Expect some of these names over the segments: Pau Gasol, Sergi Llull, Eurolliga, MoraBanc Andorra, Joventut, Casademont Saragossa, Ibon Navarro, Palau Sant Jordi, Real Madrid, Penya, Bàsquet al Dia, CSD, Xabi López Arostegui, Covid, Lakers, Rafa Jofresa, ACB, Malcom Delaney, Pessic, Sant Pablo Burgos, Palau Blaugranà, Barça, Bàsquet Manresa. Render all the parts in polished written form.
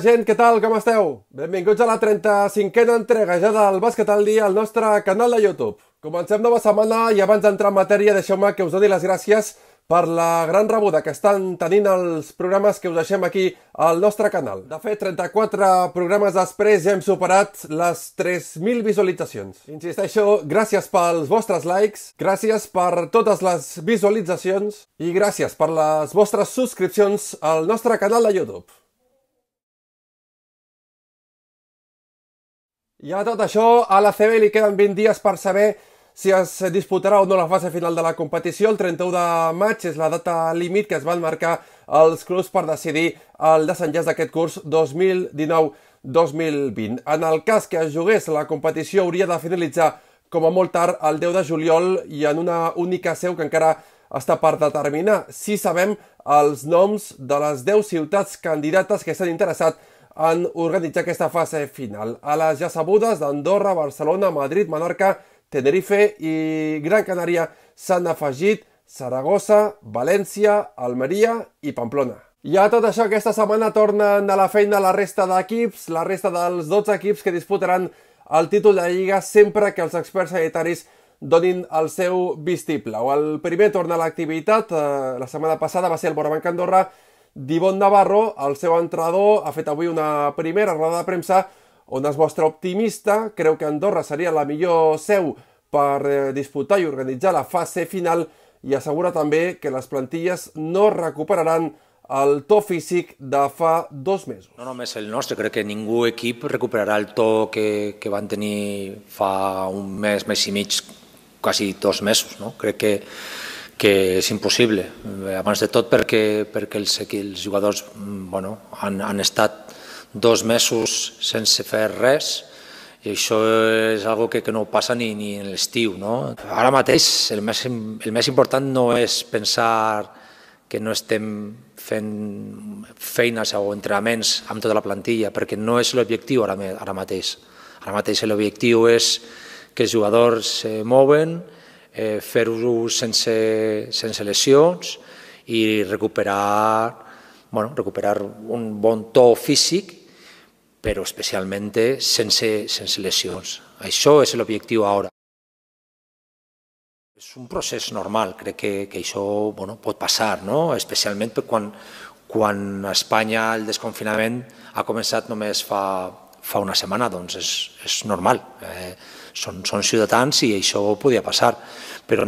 Hola gent, què tal? Com esteu? Benvinguts a la 35a entrega ja del Bàsquet al Dia al nostre canal de YouTube. Comencem nova setmana i abans d'entrar en matèria deixeu-me que us doni les gràcies per la gran rebuda que estan tenint els programes que us deixem aquí al nostre canal. De fet, 34 programes després ja hem superat les 3.000 visualitzacions. Insisteixo, gràcies pels vostres likes, gràcies per totes les visualitzacions i gràcies per les vostres subscripcions al nostre canal de YouTube. I a tot això, a l'ACB li queden 20 dies per saber si es disputarà o no la fase final de la competició. El 31 de maig és la data límit que es van marcar els clubs per decidir el desenllaç d'aquest curs 2019-2020. En el cas que es jugués, la competició hauria de finalitzar com a molt tard el 10 de juliol i en una única seu que encara està per determinar. Si sabem els noms de les 10 ciutats candidates que s'han interessat en organitzar aquesta fase final. A les ja sabudes d'Andorra, Barcelona, Madrid, Menorca, Tenerife i Gran Canària s'han afegit Saragossa, València, Almeria i Pamplona. I a tot això, aquesta setmana tornen a la feina la resta d'equips, la resta dels 12 equips que disputaran el títol de Lliga sempre que els experts sanitaris donin el seu vistiplau. El primer torna a l'activitat, la setmana passada va ser el MoraBanc Andorra. Ibon Navarro, el seu entrenador, ha fet avui una primera roda de premsa on es mostra optimista, creu que Andorra seria la millor seu per disputar i organitzar la fase final i assegura també que les plantilles no recuperaran el to físic de fa 2 mesos. No només el nostre, crec que ningú equip recuperarà el to que van tenir fa un mes, mes i mig, quasi 2 mesos. Crec que és impossible, abans de tot perquè els jugadors han estat 2 mesos sense fer res i això és una cosa que no passa ni en l'estiu. Ara mateix el més important no és pensar que no estem fent feines o entrenaments amb tota la plantilla perquè no és l'objectiu ara mateix. Ara mateix l'objectiu és que els jugadors es mouen, fer-ho sense lesions i recuperar un bon to físic, però especialment sense lesions. Això és l'objectiu ara. És un procés normal, crec que això pot passar, especialment quan a Espanya el desconfinament ha començat només fa una setmana, doncs és normal. Són ciutadans i això podia passar, però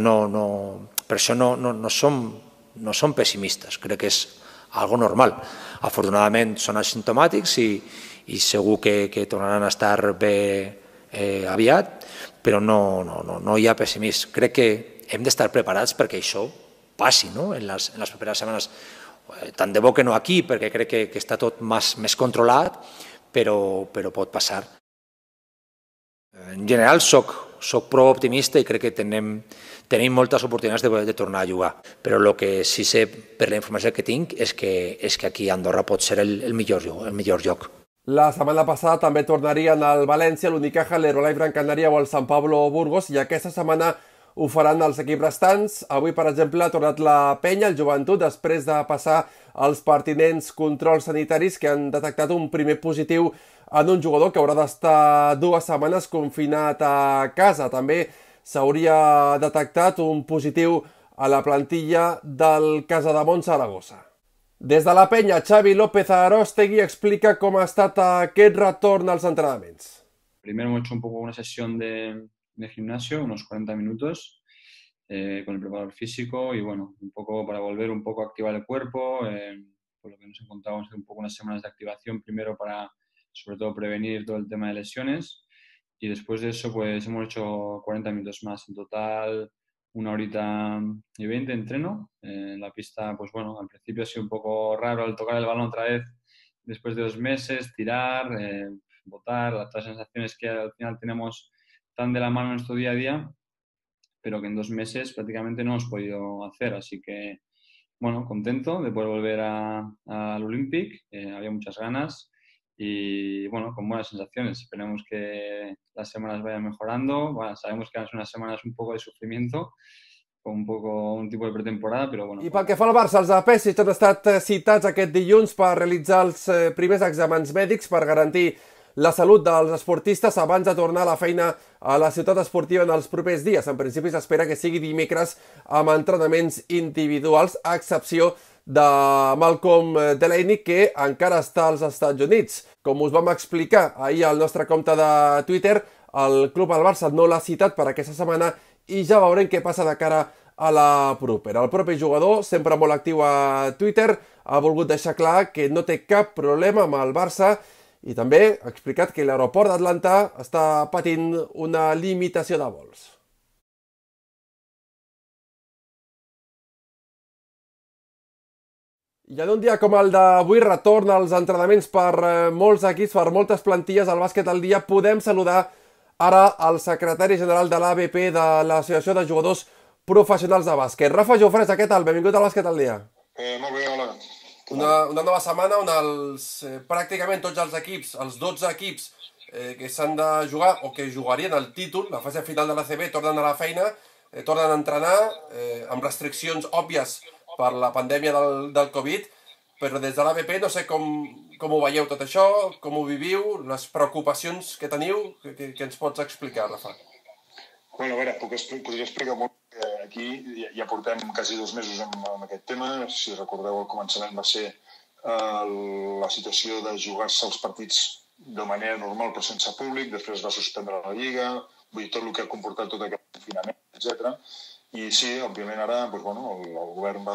per això no som pessimistes, crec que és algo normal. Afortunadament són asimptomàtics i segur que tornaran a estar bé aviat, però no hi ha pessimistes. Crec que hem d'estar preparats perquè això passi en les properes setmanes. Tant de bo que no aquí, perquè crec que està tot més controlat, però pot passar. En general, soc prou optimista i crec que tenim moltes oportunitats de tornar a jugar. Però el que sí sé per la informació que tinc és que aquí a Andorra pot ser el millor lloc. La setmana passada també tornarien al València, l'Unicaja, l'Herolai Gran Canària o el Sant Pablo Burgos i aquesta setmana ho faran els equips restants. Avui, per exemple, ha tornat la Penya, el Joventut, després de passar els pertinents controls sanitaris que han detectat un primer positiu en un jugador que haurà d'estar 2 setmanes confinat a casa. També s'hauria detectat un positiu a la plantilla del Casademont Saragossa. Des de la Penya, Xabi López Arostegui explica com ha estat aquest retorn als entrenaments. Primer hemos hecho una sessió de gimnasio, unos 40 minutos, con el preparador físico y bueno, un poco para volver un poco a activar el cuerpo, por lo que nos encontramos un poco unas semanas de activación primero para sobre todo prevenir todo el tema de lesiones y después de eso pues hemos hecho 40 minutos más, en total 1 horita y 20 de entreno, la pista pues bueno, al principio ha sido un poco raro al tocar el balón otra vez después de 2 meses, tirar, botar, las sensaciones que al final tenemos tan de la mano en nuestro día a día, pero que en 2 meses prácticamente no hemos podido hacer. Así que, bueno, contento de poder volver al Olympic. Había muchas ganas y, bueno, con buenas sensaciones. Esperemos que las semanas vayan mejorando. Bueno, sabemos que van a ser unas semanas un poco de sufrimiento, un poco un tipus de pretemporada, però bueno. I pel que fa al Barça, els de Pessic han estat citats aquest dilluns per realitzar els primers exàmens mèdics per garantir la salut dels esportistes abans de tornar a la feina a la ciutat esportiva en els propers dies. En principi s'espera que sigui dimecres amb entrenaments individuals, a excepció de Malcom Delaney, que encara està als Estats Units. Com us vam explicar ahir al nostre compte de Twitter, el club del Barça no l'ha citat per aquesta setmana i ja veurem què passa de cara a la propera. El propi jugador, sempre molt actiu a Twitter, ha volgut deixar clar que no té cap problema amb el Barça i també ha explicat que l'aeroport d'Atlanta està patint una limitació de vols. I en un dia com el d'avui retorna als entrenaments per molts equips, per moltes plantilles al Bàsquet al Dia. Podem saludar ara el secretari general de l'ABP de l'Associació de Jugadors Professionals de Bàsquet. Rafa Jofresa, què tal? Benvingut al Bàsquet al Dia. Molt bé, hola. Una nova setmana on pràcticament tots els equips, els 12 equips que s'han de jugar o que jugarien el títol, la fase final de l'ACB, tornen a la feina, tornen a entrenar, amb restriccions òbvies per la pandèmia del Covid, però des de l'ABP no sé com ho veieu tot això, com ho viviu, les preocupacions que teniu, que ens pots explicar, Rafa? Bé, a veure, podria explicar molt. Aquí ja portem quasi 2 mesos amb aquest tema. Si recordeu, al començament va ser la situació de jugar-se els partits de manera normal però sense públic, després va suspendre la Lliga, vull dir, tot el que ha comportat tot aquest confinament, etcètera. I sí, òbviament ara el govern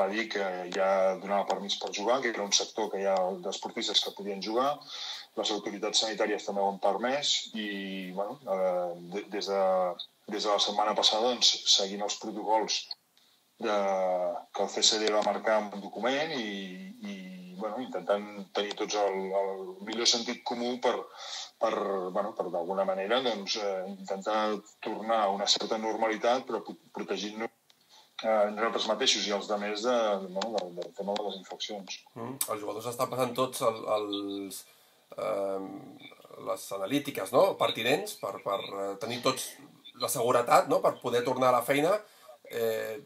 va dir que ja donava permís per jugar, que era un sector que hi ha d'esportistes que podien jugar, les autoritats sanitàries també ho han permès i des de la setmana passada, seguint els protocols que el CSD va marcar amb un document i intentant tenir tots el millor sentit comú per d'alguna manera intentar tornar a una certa normalitat però protegint-nos nosaltres mateixos i els altres del tema de les infeccions. Els jugadors estan passant tots les analítiques pertinents per tenir tots la seguretat per poder tornar a la feina,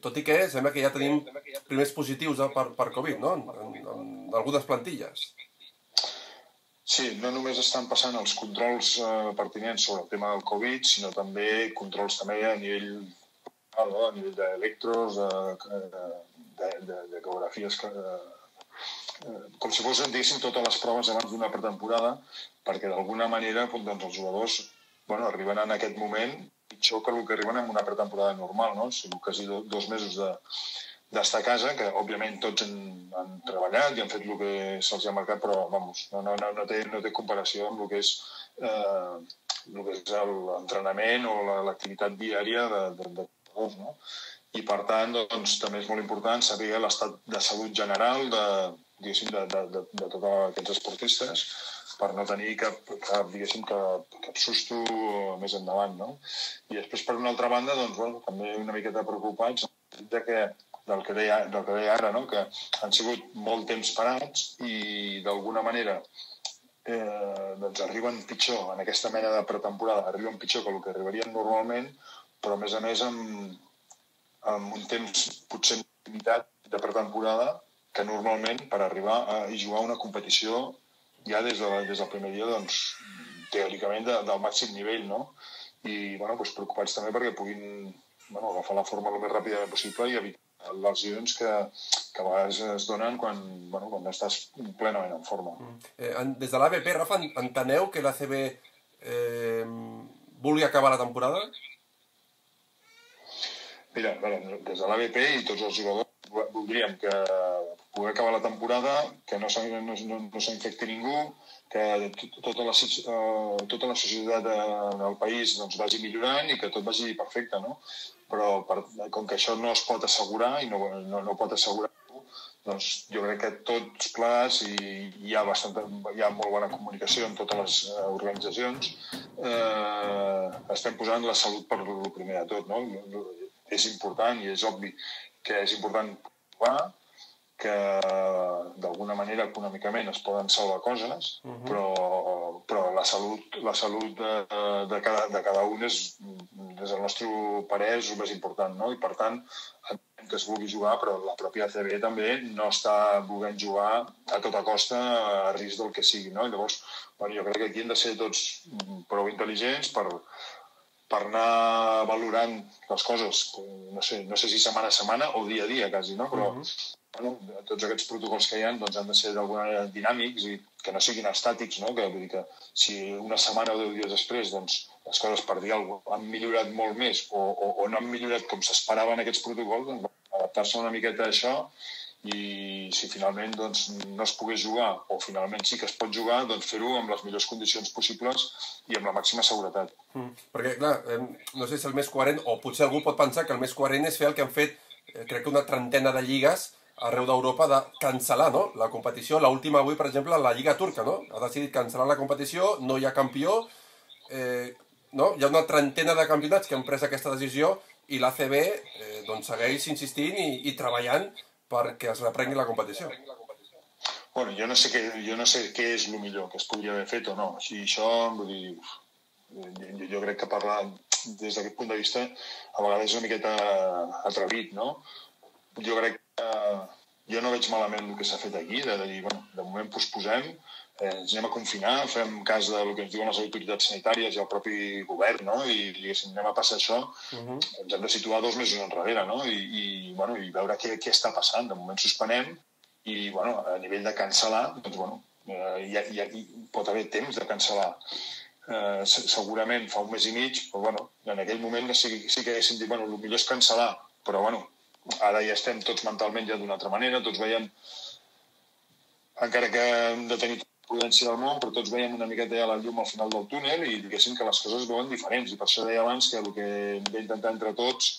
tot i que sembla que ja tenim primers positius per Covid, en algunes plantilles. Sí, no només estan passant els controls pertinents sobre el tema del Covid, sinó també controls a nivell d'electros, de cografies, com si fossin totes les proves abans d'una pretemporada, perquè d'alguna manera els jugadors arriben en aquest moment pitjor que el que arriben en una pretemporada normal, no? Són quasi 2 mesos d'estar a casa, que òbviament tots han treballat i han fet el que se'ls ha marcat, però no té comparació amb el que és l'entrenament o l'activitat diària de tots, no? I per tant, també és molt important saber l'estat de salut general de tots aquests esportistes, per no tenir cap susto més endavant, no? I després, per una altra banda, també una miqueta preocupats del que deia ara, no? Que han sigut molt temps parats i, d'alguna manera, arriben pitjor en aquesta mena de pretemporada, arriben pitjor que el que arribarien normalment, però, a més a més, amb un temps potser limitat de pretemporada que normalment per arribar i jugar una competició ja des del primer dia, teòricament, del màxim nivell, no? I preocupats també perquè puguin agafar la forma el més ràpida possible i evitar les lesions que a vegades es donen quan estàs plenament en forma. Des de l'ABP, Rafa, enteneu que l'ACB vulgui acabar la temporada? Mira, des de l'ABP i tots els jugadors voldríem que poder acabar la temporada, que no s'infecti ningú, que tota la societat del país vagi millorant i que tot vagi perfecte, no? Però com que això no es pot assegurar i no pot assegurar, doncs jo crec que tots plats hi ha molt bona comunicació amb totes les organitzacions. Estem posant la salut per el primer de tot, no? És important i és obvi que és important provar que d'alguna manera econòmicament es poden salvar coses, però la salut de cada un és des del nostre parer és el més important, no? I per tant, que es vulgui jugar, però la pròpia ACB també no està volent jugar a tota costa a risc del que sigui, no? I llavors, jo crec que aquí hem de ser tots prou intel·ligents per anar valorant les coses, no sé si setmana a setmana o dia a dia, quasi, no? Però tots aquests protocols que hi ha han de ser d'alguna manera dinàmics i que no siguin estàtics, no? Vull dir que si una setmana o 10 dies després, doncs, les coses, per dir alguna cosa, han millorat molt més o no han millorat com s'esperaven aquests protocols, doncs, adaptar-se una miqueta a això i si finalment doncs, no es pogués jugar o finalment sí que es pot jugar, doncs fer-ho amb les millors condicions possibles i amb la màxima seguretat. Perquè, clar, no sé si el més coherent, o potser algú pot pensar que el més coherent és fer el que han fet, crec que una trentena de lligues arreu d'Europa, de cancel·lar, no?, la competició. L'última avui, per exemple, la Lliga Turca, no?, ha decidit cancel·lar la competició, no hi ha campió, no? Hi ha una trentena de campionats que han pres aquesta decisió i l'ACB doncs segueix insistint i treballant perquè es reprengui la competició. Bueno, jo no sé què és el millor que es podria haver fet o no. O sigui, això, vull dir, jo crec que parlar des d'aquest punt de vista a vegades és una miqueta atrevit, no? Jo crec que jo no veig malament el que s'ha fet aquí, de dir, bueno, de moment posposem, ens anem a confinar, fem cas del que ens diuen les autoritats sanitàries i el propi govern, no? I, diguéssim, anem a passar això, ens hem de situar 2 mesos enrere, no? I veure què està passant. De moment suspenem i, bueno, a nivell de cancel·lar, doncs, bueno, hi pot haver temps de cancel·lar. Segurament fa 1 mes i mig, però, bueno, en aquell moment sí que haguéssim dit, bueno, el millor és cancel·lar, però, bueno, ara ja estem tots mentalment ja d'una altra manera, tots veiem, encara que hem de tenir prudència del món, però tots veiem una miqueta ja la llum al final del túnel i diguéssim que les coses veuen diferents. I per això deia abans que el que hem d'intentar entre tots,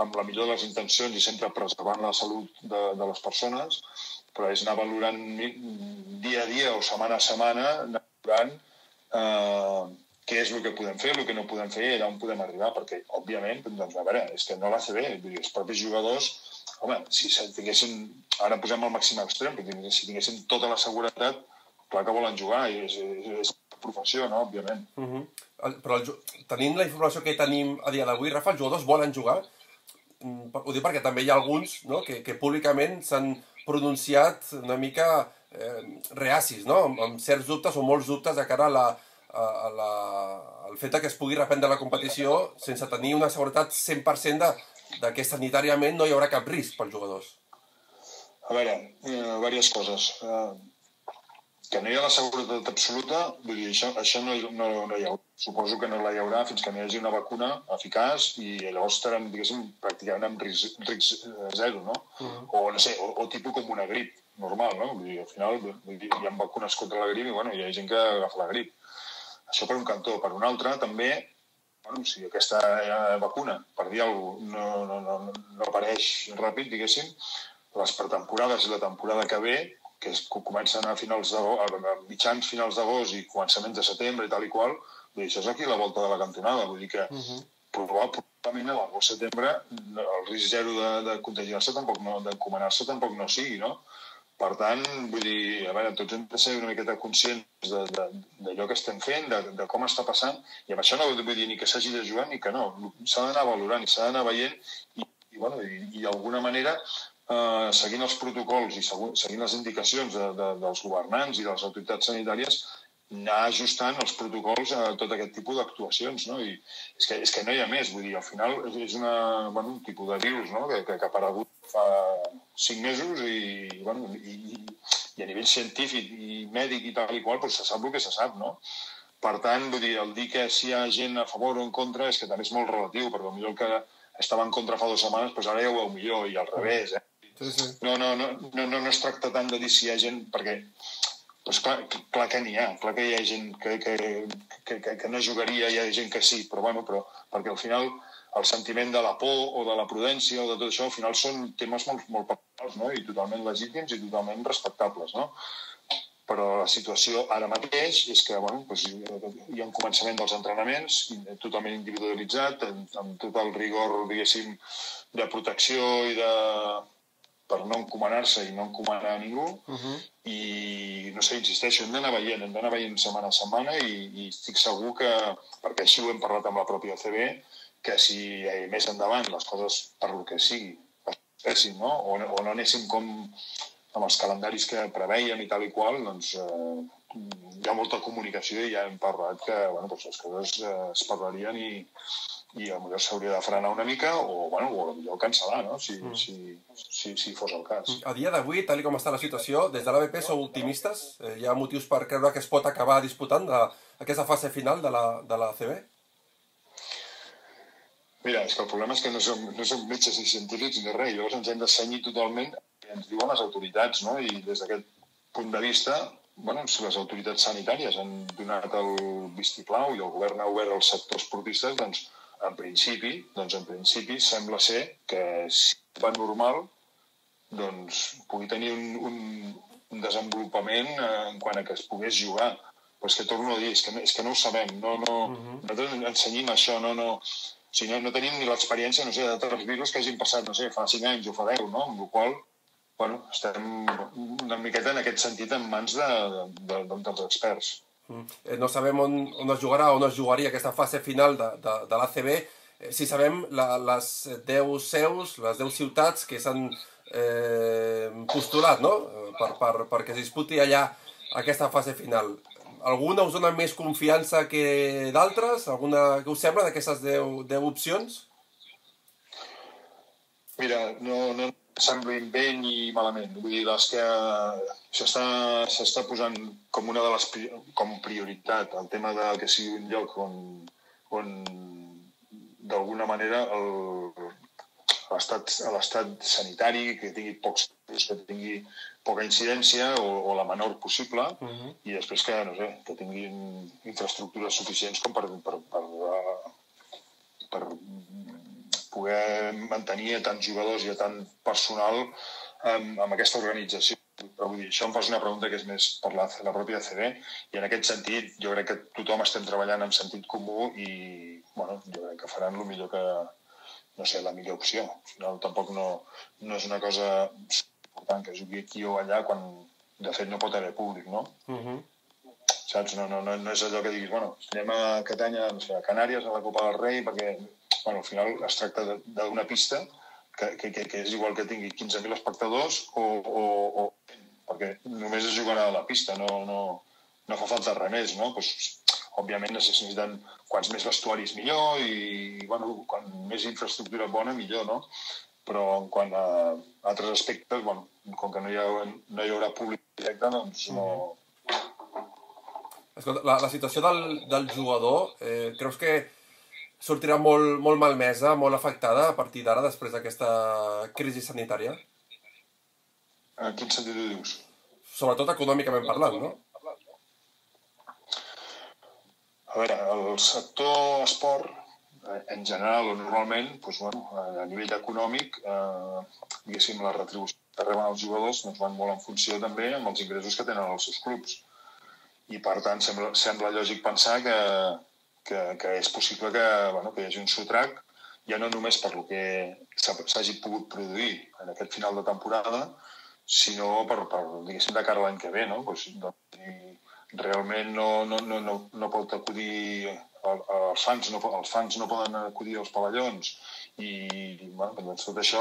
amb la millor de les intencions i sempre preservant la salut de les persones, però és anar valorant dia a dia o setmana a setmana, anar valorant què és el que podem fer, el que no podem fer, allà on podem arribar, perquè, òbviament, doncs, a veure, és que no l'ACB, els propis jugadors, home, si tinguessin, ara posem el màxim extrem, però si tinguessin tota la seguretat, clar que volen jugar, és professió, no?, òbviament. Però tenint la informació que tenim a dia d'avui, Rafa, els jugadors volen jugar? Ho dic perquè també hi ha alguns que públicament s'han pronunciat una mica reacis, amb certs dubtes o molts dubtes de cara al fet que es pugui reprendre la competició sense tenir una seguretat 100% de que sanitàriament no hi haurà cap risc pels jugadors. A veure, diverses coses. Que no hi ha la seguretat absoluta, vull dir, això no hi haurà. Suposo que no la hi haurà fins que no hi hagi una vacuna eficaç i llavors estarem, diguéssim, pràcticament amb risc zero, no? O, no sé, o tipus com una grip normal, no? Vull dir, al final hi ha vacunes contra la grip i, bueno, hi ha gent que agafa la grip. Això per un cantó. Per un altre, també, bueno, si aquesta vacuna, per dir alguna cosa, no apareix ràpid, diguéssim, les pretemporades i la temporada que ve, que comencen a mitjans finals d'agost i començaments de setembre i tal i qual, això és aquí a la volta de la cantonada. Vull dir que probablement a l'agost setembre el risc zero de contagiar-se, d'encomanar-se, tampoc no sigui, no? Per tant, vull dir, a veure, tots hem de ser una miqueta conscients d'allò que estem fent, de com està passant, i amb això no vull dir ni que s'hagi de jugar ni que no. S'ha d'anar valorant i s'ha d'anar veient i d'alguna manera seguint els protocols i seguint les indicacions dels governants i de les autoritats sanitàries, anar ajustant els protocols a tot aquest tipus d'actuacions. És que no hi ha més, vull dir, al final és un tipus de virus que ha aparegut fa 5 mesos i a nivell científic i mèdic i tal i qual se sap el que se sap, no? Per tant, vull dir, el dir que si hi ha gent a favor o en contra és que també és molt relatiu, perquè potser el que estava en contra fa 2 setmanes, doncs ara ja ho veu millor i al revés, eh? No es tracta tant de dir si hi ha gent, perquè clar que n'hi ha, clar que hi ha gent que no jugaria, hi ha gent que sí, però perquè al final el sentiment de la por o de la prudència o de tot això, al final són temes molt personals i totalment legítims i totalment respectables, no? Però la situació ara mateix és que hi ha un començament dels entrenaments totalment individualitzat, amb tot el rigor, diguéssim, de protecció i per no encomanar-se i no encomanar a ningú, i no sé, insisteixo, hem d'anar veient setmana a setmana, i estic segur que, perquè així ho hem parlat amb la pròpia ACB, que si més endavant les coses, per lo que sigui, passessin, no? O no anéssim com amb els calendaris que preveiem i tal i qual, doncs hi ha molta comunicació i ja hem parlat que les coses es parlarien i potser s'hauria de frenar una mica o potser cancel·lar, no? Si fos el cas. A dia d'avui, tal com està la situació, des de l'ABP sou optimistes? Hi ha motius per creure que es pot acabar disputant aquesta fase final de la ACB? Mira, és que el problema és que no som metges ni científics ni res, llavors ens hem de cenyir totalment que ens diuen les autoritats, no? I des d'aquest punt de vista, si les autoritats sanitàries han donat el vistiplau i el govern ha obert el sector esportista, doncs en principi sembla ser que si va normal pugui tenir un desenvolupament en quant a que es pogués jugar. Però és que torno a dir, és que no ho sabem. Nosaltres ensenyem això, no tenim ni l'experiència de tots els virus que hagin passat fa 5 anys o fa 10, amb la qual cosa estem una miqueta en aquest sentit en mans dels experts. No sabem on es jugarà o on es jugaria aquesta fase final de l'ACB. Si sabem les 10 seus, les 10 ciutats que s'han postulat perquè es disputi allà aquesta fase final. Alguna us dona més confiança que d'altres? Alguna que us sembla d'aquestes 10 opcions? Mira, no semblen bé ni malament. Vull dir, les que s'està posant com una de les prioritat el tema de que sigui un lloc on d'alguna manera l'estat sanitari, que tingui pocs casos, que tingui poca incidència o la menor possible, i després que tinguin infraestructures suficients com per poder mantenir a tants jugadors i a tant personal amb aquesta organització. Això em fas una pregunta que és més per la pròpia ACB, i en aquest sentit jo crec que tothom estem treballant en sentit comú i jo crec que faran el millor que... no sé, la millor opció. Tampoc no és una cosa important que jugui aquí o allà quan de fet no pot haver públic, no? Saps? No és allò que diguis, anem a Catanya, a Canàries, a la Copa del Rei, perquè al final es tracta d'una pista que és igual que tingui 15.000 espectadors o... perquè només es jugarà a la pista, no fa falta res més, no? Òbviament necessiten quants més vestuaris millor i quan més infraestructura bona millor, no? Però en quant a altres aspectes, com que no hi haurà públic directe, doncs no... Escolta, la situació del jugador, creus que sortirà molt malmesa, molt afectada a partir d'ara, després d'aquesta crisi sanitària? En quin sentit ho dius? Sobretot econòmicament parlant, no? A veure, el sector esport, en general o normalment, a nivell econòmic, diguéssim, les retribucions que reben els jugadors van molt en funció també amb els ingressos que tenen els seus clubs. I, per tant, sembla lògic pensar que és possible que hi hagi un sotrac, ja no només per el que s'hagi pogut produir en aquest final de temporada, sinó per, diguéssim, de cara a l'any que ve, no? Realment no pot acudir els fans, els fans no poden acudir als pavellons i tot això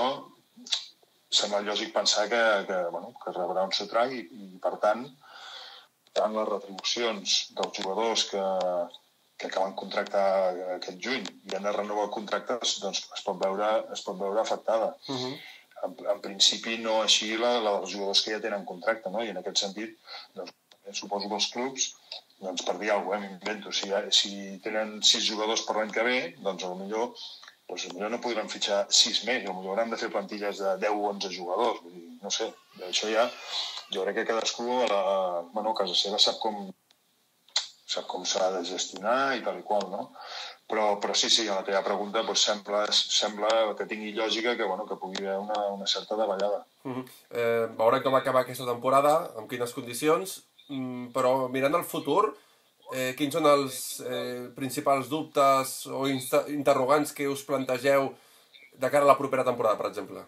sembla lògic pensar que rebrà un sotrac i per tant les retribucions dels jugadors que acaben contracte aquest juny i han de renovar contractes doncs es pot veure afectada. En principi no així la dels jugadors que ja tenen contracte i en aquest sentit suposo que els clubs, doncs per dir alguna cosa, m'invento, si tenen 6 jugadors per l'any que ve, doncs potser no podran fitxar 6 més, potser hauran de fer plantilles de 10 o 11 jugadors, vull dir, no sé, això ja, jo crec que cadascú a casa seva sap com s'ha de gestionar i tal i qual, no? Però sí, a la teva pregunta sembla que tingui lògica que pugui haver una certa davallada. Veurem com acabar aquesta temporada, amb quines condicions, però mirant el futur, quins són els principals dubtes o interrogants que us plantegeu de cara a la propera temporada, per exemple?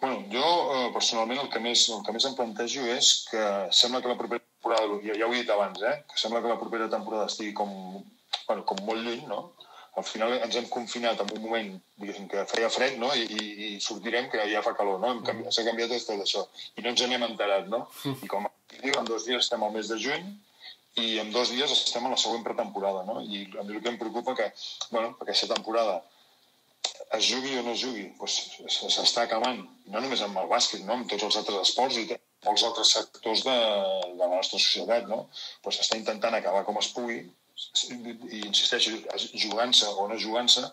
Bueno, jo personalment el que més em plantejo és que sembla que la propera temporada, ja ho he dit abans, que sembla que la propera temporada estigui com molt lluny, no? Al final ens hem confinat en un moment, diguéssim, que feia fred, no? I sortirem que ja fa calor, no? S'ha canviat tot això i no ens n'hem enterat, no? I com en 2 dies estem al mes de juny i en 2 dies estem a la següent pretemporada, no? I a mi el que em preocupa que, bueno, aquesta temporada es jugui o no es jugui, doncs s'està acabant, no només amb el bàsquet, no? Amb tots els altres esports i molts altres sectors de la nostra societat, no? Doncs s'està intentant acabar com es pugui, i insisteixo, jugant-se o no jugant-se,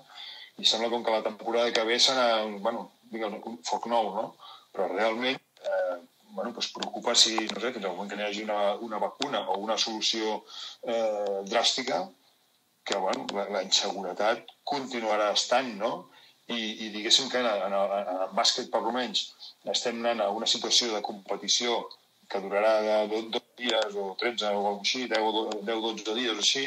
i sembla com que la temporada que ve serà, bueno, digueu, un foc nou, no? Però realment, bueno, doncs preocupa si, no sé, fins al moment que hi hagi una vacuna o una solució dràstica, que, bueno, la inseguretat continuarà estant, no? I diguéssim que en el bàsquet, per almenys, estem anant a una situació de competició que durarà de 2 dies o 13 o alguna cosa així, 10 o 12 dies o així,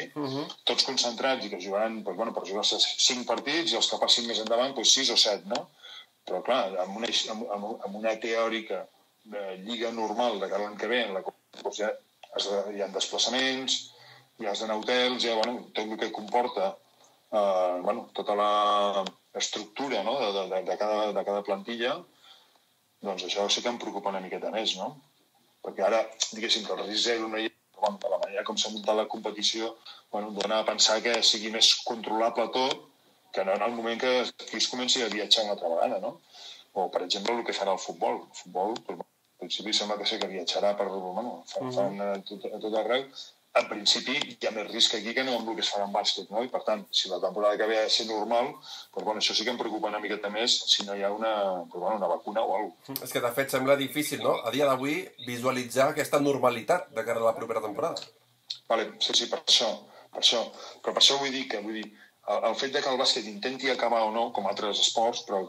tots concentrats i que jugaran, doncs, bueno, per jugar-se 5 partits i els que passin més endavant, doncs 6 o 7, no? Però, clar, amb una teòrica lliga normal de cada any que ve, en la qual hi ha desplaçaments, ja has d'anar a hotels, ja, bueno, tot el que comporta, bueno, tota l'estructura, no?, de cada plantilla, doncs això sí que em preocupa una miqueta més, no? Perquè ara, diguéssim, que el risc zero no hi ha, de la manera com s'ha muntat la competició, bueno, dona a pensar que sigui més controlable tot que no en el moment que es comenci a viatjar una altra vegada, no? O, per exemple, el que farà el futbol. El futbol, al principi, sembla que sí que viatjarà per, bueno, a tot arreu. En principi hi ha més risc aquí que no amb el que es farà en bàsquet, no? I per tant, si la temporada que ve ha de ser normal, doncs, bueno, això sí que em preocupa una miqueta més si no hi ha una vacuna o alguna cosa. És que de fet sembla difícil, no?, a dia d'avui visualitzar aquesta normalitat de cara a la propera temporada. Vale, sí, per això. Però per això vull dir, el fet que el bàsquet intenti acabar o no, com altres esports, però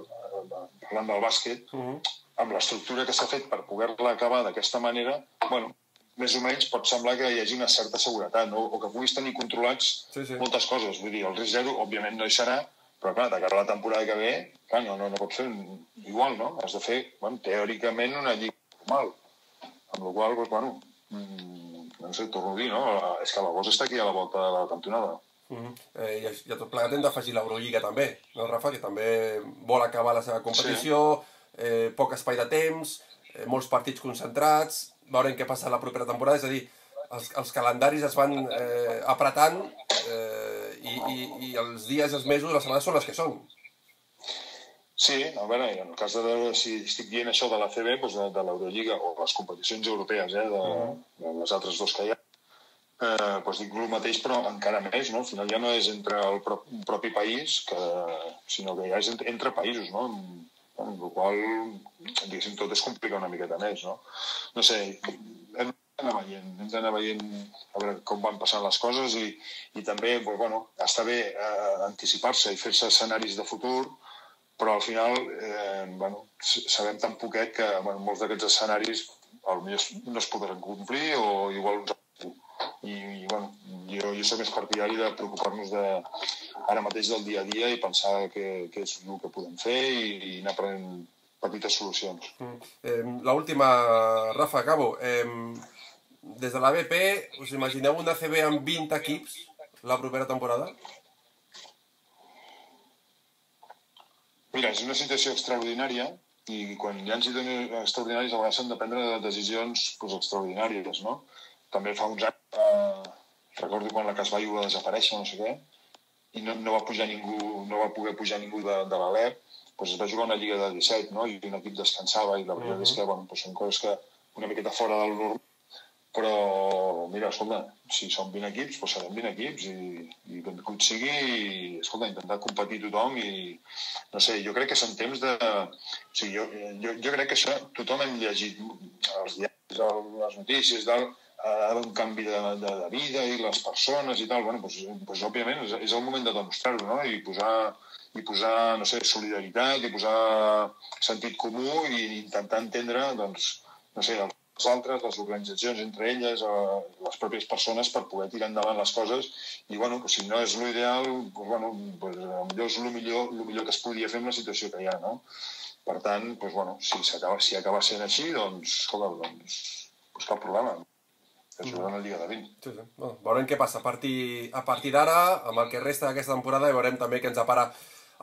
parlant del bàsquet, amb l'estructura que s'ha fet per poder-la acabar d'aquesta manera, bueno, més o menys pot semblar que hi hagi una certa seguretat, no?, o que puguis tenir controlats moltes coses. Vull dir, el risc zero, òbviament, no hi serà, però, clar, de cara a la temporada que ve, clar, no pots fer igual, no? Has de fer, bueno, teòricament, una lliga normal. Amb la qual cosa, bueno, no sé, torno a dir, no? És que la cosa està aquí a la volta de la cantonada. I a tot plegat hem d'afegir l'Eurolliga també, no, Rafa? Que també vol acabar la seva competició, poc espai de temps, molts partits concentrats. Veurem què passa la propera temporada, és a dir, els calendaris es van apretant i els dies, els mesos, les setmanes són les que són. Sí, a veure, en el cas de veure si estic dient això de l'ACB, de l'Eurolliga o les competicions europees, de les altres dues que hi ha, doncs dic el mateix, però encara més, no? Al final ja no és entre el propi país, sinó que ja és entre països, no? Amb la qual cosa, diguéssim, tot es complica una miqueta més, no? No sé, hem d'anar veient a veure com van passant les coses i també, bueno, està bé anticipar-se i fer-se escenaris de futur, però al final, bueno, sabem tan poquet que molts d'aquests escenaris potser no es podran complir o igual uns altres. I, bueno, jo soc més partidari de preocupar-nos ara mateix del dia a dia i pensar què és el que podem fer i anar prenent petites solucions. L'última, Rafa, acabo. Des de l'ABP, us imagineu una ACB amb 20 equips la propera temporada? Mira, és una situació extraordinària i quan hi ha situacions extraordinàries a vegades s'han de prendre decisions extraordinàries, no? També fa uns anys, recordo quan la Casballo va desaparèixer, no sé què, i no va poder pujar ningú de l'Alep, doncs es va jugar una lliga de 17, no?, i un equip descansava, i la veritat és que, bueno, doncs són coses que una miqueta fora del normal, però, mira, escolta, si són 20 equips, doncs serem 20 equips, i com sigui, i, escolta, intentar competir tothom, i, no sé, jo crec que són temps de... O sigui, jo crec que això, tothom hem llegit els diaris, les notícies, del... ha d'haver un canvi de vida i les persones i tal, bueno, doncs òbviament és el moment de demostrar-ho, no?, i posar, no sé, solidaritat i posar sentit comú i intentar entendre, doncs, no sé, els altres, les organitzacions entre elles, les pròpies persones per poder tirar endavant les coses i, bueno, si no és l'ideal, doncs, bueno, potser és el millor que es podria fer amb la situació que hi ha, no? Per tant, doncs, bueno, si acaba sent així, doncs, escolta, doncs cap problema. Que es veurà en la Lliga de 20. Sí, sí. Bueno, veurem què passa. A partir d'ara, amb el que resta d'aquesta temporada, i veurem també què ens depara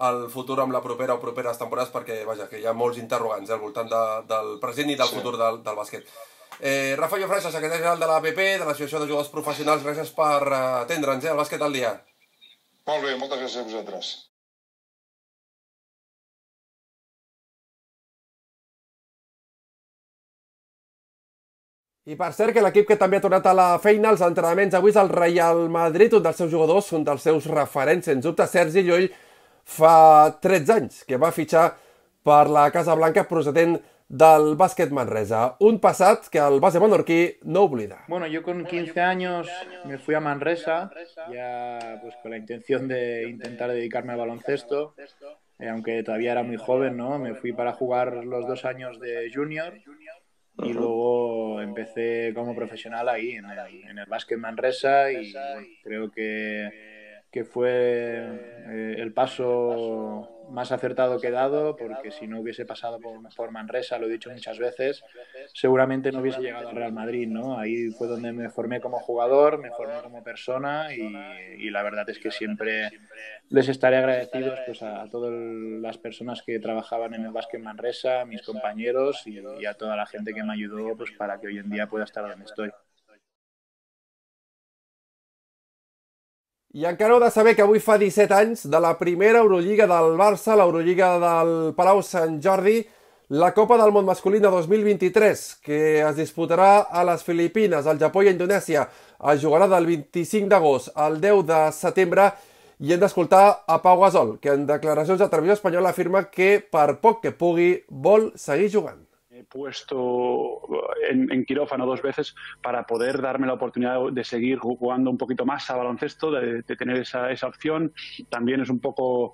el futur amb la propera o properes temporades, perquè vaja, que hi ha molts interrogants al voltant del present i del futur del bàsquet. Rafa Jofresa, secretari general de l'APP, de l'Associació de Jugadors Professionals, gràcies per atendre'ns al Bàsquet al Dia. Molt bé, moltes gràcies a vosaltres. I per cert que l'equip que també ha tornat a la feina als entrenaments avui és el Real Madrid, un dels seus jugadors, un dels seus referents, sens dubte, Sergi Llull, fa 13 anys que va fitxar per la Casa Blanca procedent del Bàsquet Manresa. Un passat que el base menorquí no oblida. Bueno, yo con 15 años me fui a Manresa, ya pues con la intención de intentar dedicarme al baloncesto, aunque todavía era muy joven, ¿no? Me fui para jugar los 2 años de junior, y luego empecé como profesional ahí, en el Bàsquet Manresa, y bueno, creo que fue el paso más acertado que he dado, porque si no hubiese pasado por Manresa, lo he dicho muchas veces, seguramente no hubiese llegado al Real Madrid, ¿no? Ahí fue donde me formé como jugador, me formé como persona, y la verdad es que siempre les estaré agradecidos pues, a todas las personas que trabajaban en el Bàsquet Manresa, a mis compañeros y a toda la gente que me ayudó pues, para que hoy en día pueda estar donde estoy. I encara heu de saber que avui fa 17 anys de la primera Eurolliga del Barça, l'Eurolliga del Palau Sant Jordi, la Copa del Món Masculina 2023, que es disputarà a les Filipines, al Japó i a Indonèsia. Es jugarà del 25 d'agost al 10 de setembre i hem d'escoltar a Pau Gasol, que en declaracions de Televisió Espanyola afirma que per poc que pugui vol seguir jugant. He puesto en quirófano 2 veces para poder darme la oportunidad de seguir jugando un poquito más a baloncesto, de tener esa opción. También es un poco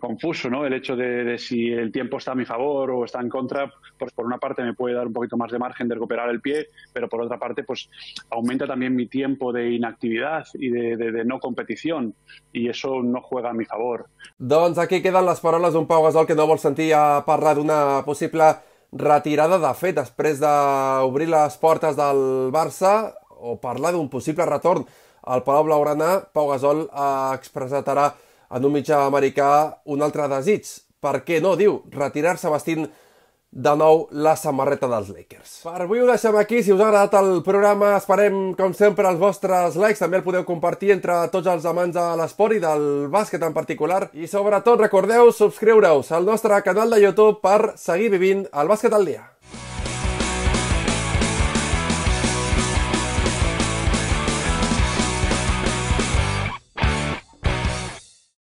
confuso, ¿no? El hecho de si el tiempo está a mi favor o está en contra, pues por una parte me puede dar un poquito más de margen de recuperar el pie, pero por otra parte pues aumenta también mi tiempo de inactividad y de no competición, y eso no juega a mi favor. Doncs aquí queden les paraules d'un Pau Gasol que no vol sentir a parlar d'una possible retirada, de fet, després d'obrir les portes del Barça o parlar d'un possible retorn al Palau Blaugranà, Pau Gasol ha expressat ara en un mitjà americà un altre desig. Per què no, diu, retirar-se vestint de nou la samarreta dels Lakers. Per avui ho deixem aquí. Si us ha agradat el programa, esperem, com sempre, els vostres likes. També el podeu compartir entre tots els amants de l'esport i del bàsquet en particular. I sobretot, recordeu subscriure-us al nostre canal de YouTube per seguir vivint el Bàsquet al Dia.